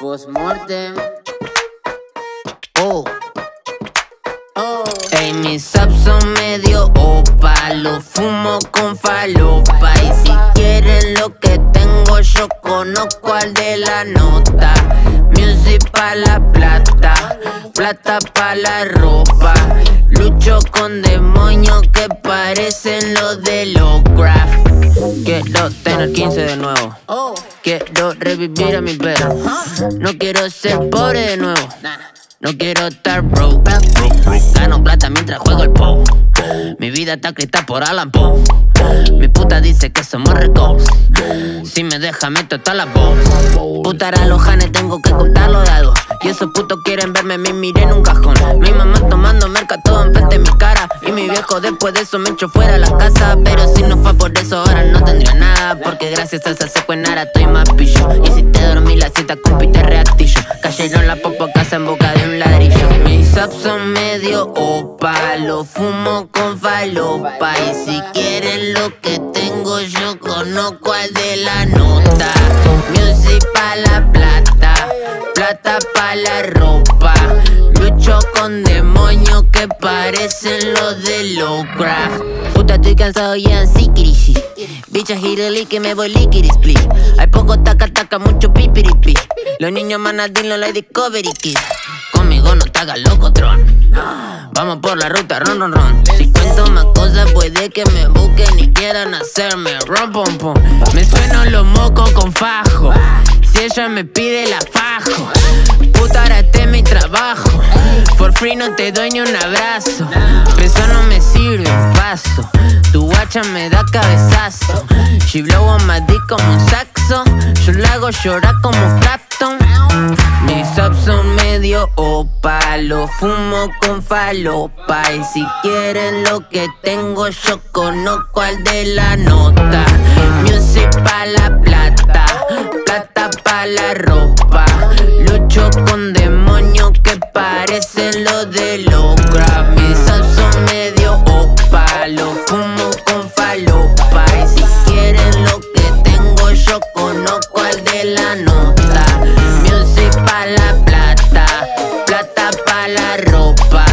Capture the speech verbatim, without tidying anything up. Postmortem. Oh. Oh. Ey, mis saps son medio opa, lo fumo con falopa. Y si quieren lo que tengo, yo conozco al de la nota. Music pa' la plata, plata pa' la ropa. Lucho con demonios que parecen los de Lovecraft. Quiero tener quince de nuevo. Quiero revivir a mi perro. No quiero ser pobre de nuevo. No quiero estar broke. Gano plata mientras juego el pou. Mi vida está escrita por Allan Poe. Mi puta dice que somos ricos. Si me deja meto hasta la voz. Putar a los janes, tengo que contar los dados. Y esos putos quieren verme, me miré en un cajón. Mi mamá tomando merca, todo enfrente de mi cara. Y mi viejo después de eso me echó fuera de la casa. Pero si no fue por eso ahora no tendría nada. Porque gracias al saseco en ara estoy más pillo. Y si te dormí la cita con pite reactillo. Cayeron la popo a casa en boca de un ladrillo. Mis apps son medio opa, lo fumo con falopa. Y si quieren lo que tengo yo conozco al de la nota. Music pa' la plata, plata pa' la ropa. Lucho con demonios que parecen los de Lovecraft. Puta, estoy cansado ya en Sikirishi. Bicha gireli que me voy liquiris, please. Hay poco taca taca, mucho pipiripi. Los niños manadín, los like Discovery Kids. Conmigo no te hagas loco, Tron. Vamos por la ruta, ron, ron, ron. Si cuento más cosas, puede que me busquen y quieran hacerme ron, pom, pom. Me sueno los mocos con fajo. Si ella me pide la fajo. Puta, ahora este es mi trabajo. For free no te doy ni un abrazo. Peso no me sirve un paso. Tu guacha me da cabezazo. She blow on my dick como un saxo. Yo la hago llorar como Clapton. Mis subs son medio opa, lo fumo con falopa. Y si quieren lo que tengo, yo conozco al de la nota. Music pa' la plata, plata pa' la ropa. Lucho con demonios que parecen los de Lovecraft. Mis subs son medio opa, lo fumo con falopa. Y si quieren lo que tengo, yo conozco al de la nota. Music pa' la plata, plata pa' la ropa.